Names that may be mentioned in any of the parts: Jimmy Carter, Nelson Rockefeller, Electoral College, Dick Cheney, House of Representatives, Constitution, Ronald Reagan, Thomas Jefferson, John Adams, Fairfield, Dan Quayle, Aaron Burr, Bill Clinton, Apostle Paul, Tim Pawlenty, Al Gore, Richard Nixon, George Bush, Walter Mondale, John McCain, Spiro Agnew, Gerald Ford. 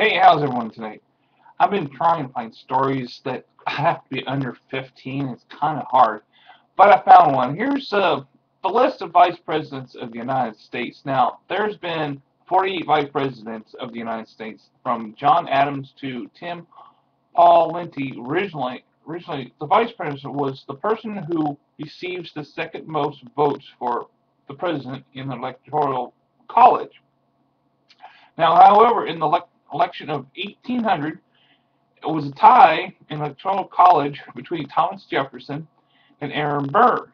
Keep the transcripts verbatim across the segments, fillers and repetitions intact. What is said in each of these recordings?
Hey, how's everyone tonight? I've been trying to find stories that have to be under fifteen. It's kind of hard, but I found one. Here's uh, the list of vice presidents of the United States. Now, there's been forty-eight vice presidents of the United States, from John Adams to Tim Pawlenty. Originally, originally, the vice president was the person who receives the second most votes for the president in the Electoral College. Now, however, in the elect election of eighteen hundred, it was a tie in Electoral College between Thomas Jefferson and Aaron Burr,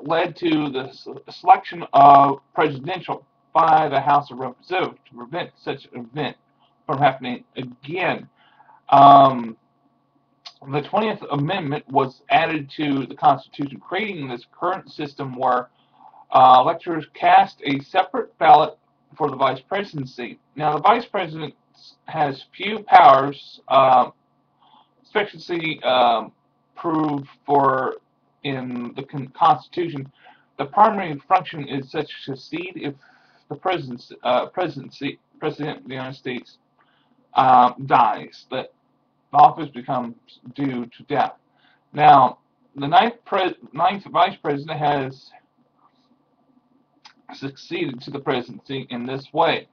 led to the selection of presidential by the House of Representatives to prevent such an event from happening again. Um, the twentieth Amendment was added to the Constitution, creating this current system where uh, electors cast a separate ballot for the vice presidency. Now, the vice president has few powers, uh, especially uh, proved for in the con Constitution. The primary function is such to succeed if the president's, uh, presidency, president of the United States uh, dies, that the office becomes due to death. Now, the ninth, pre ninth vice president has succeeded to the presidency in this way.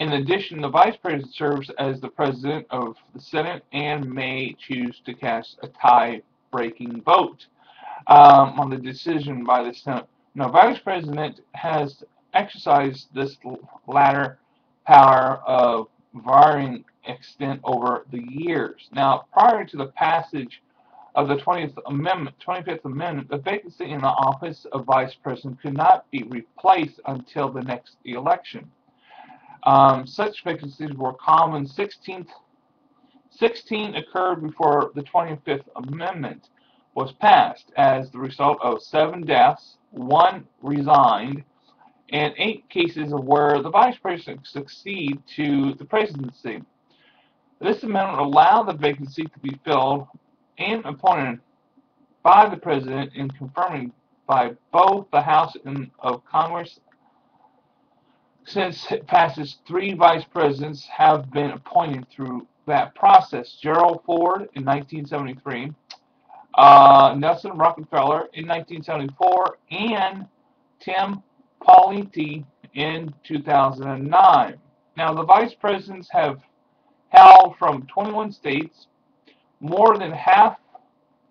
In addition, the vice president serves as the president of the Senate and may choose to cast a tie-breaking vote um, on the decision by the Senate. Now, vice president has exercised this latter power of varying extent over the years. Now, prior to the passage of the twentieth Amendment, twenty-fifth Amendment, the vacancy in the office of vice president could not be replaced until the next election. Um, such vacancies were common. sixteen occurred before the twenty-fifth Amendment was passed as the result of seven deaths, one resigned, and eight cases of where the vice president succeeded to the presidency. This amendment allowed the vacancy to be filled and appointed by the president and confirmed by both the House of Congress. Since it passes, three vice presidents have been appointed through that process. Gerald Ford in nineteen seventy-three, uh, Nelson Rockefeller in nineteen seventy-four, and Tim Pawlenty in two thousand nine. Now, the vice presidents have held from twenty-one states. More than half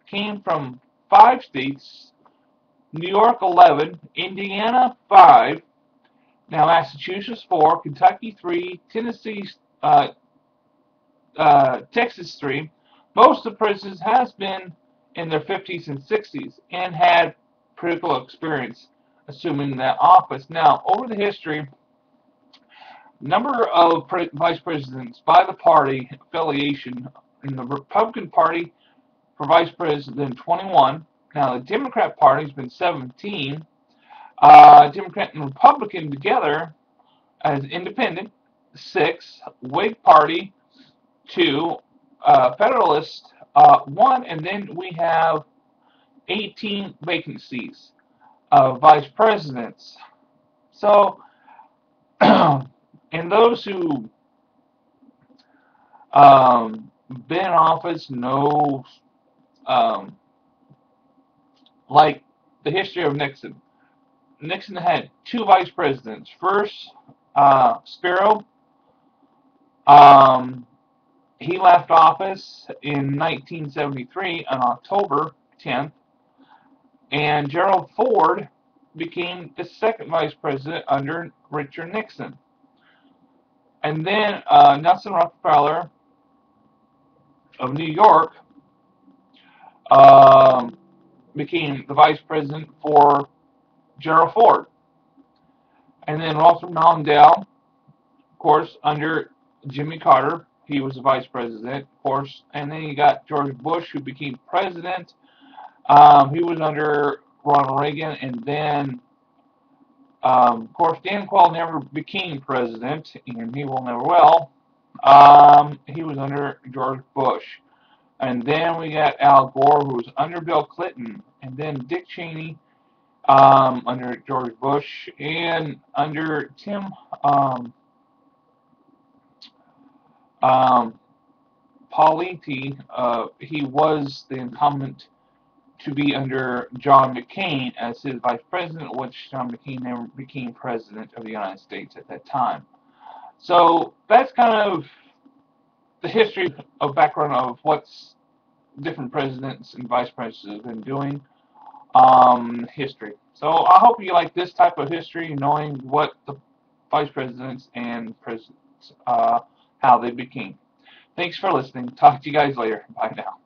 came from five states: New York eleven, Indiana five, now Massachusetts four, Kentucky three, Tennessee, uh, uh, Texas three. Most of the presidents has been in their fifties and sixties and had political experience assuming that office. Now, over the history, number of pre vice presidents by the party affiliation: in the Republican Party for vice president, twenty-one. Now, the Democrat Party has been seventeen. Uh, Democrat and Republican together as independent, six, Whig Party, two, uh, Federalist, uh, one, and then we have eighteen vacancies of vice presidents. So, and those who um, been in office, no, um, like the history of Nixon. Nixon had two vice presidents. First, uh, Spiro. Um, he left office in nineteen seventy-three on October tenth, and Gerald Ford became the second vice president under Richard Nixon. And then uh, Nelson Rockefeller of New York um, became the vice president for Gerald Ford. And then Walter Mondale, of course, under Jimmy Carter, he was the vice president, of course. And then you got George Bush, who became president. Um, he was under Ronald Reagan. And then, um, of course, Dan Quayle never became president, and he will never will. Um, he was under George Bush. And then we got Al Gore, who was under Bill Clinton. And then Dick Cheney, um, under George Bush, and under Tim, um, Um, Pawlenty, uh, he was the incumbent to be under John McCain as his vice president, which John McCain never became president of the United States at that time. So that's kind of the history of background of what's different presidents and vice presidents have been doing, um, history. So I hope you like this type of history, knowing what the vice presidents and presidents, uh, how they became. Thanks for listening. Talk to you guys later. Bye now.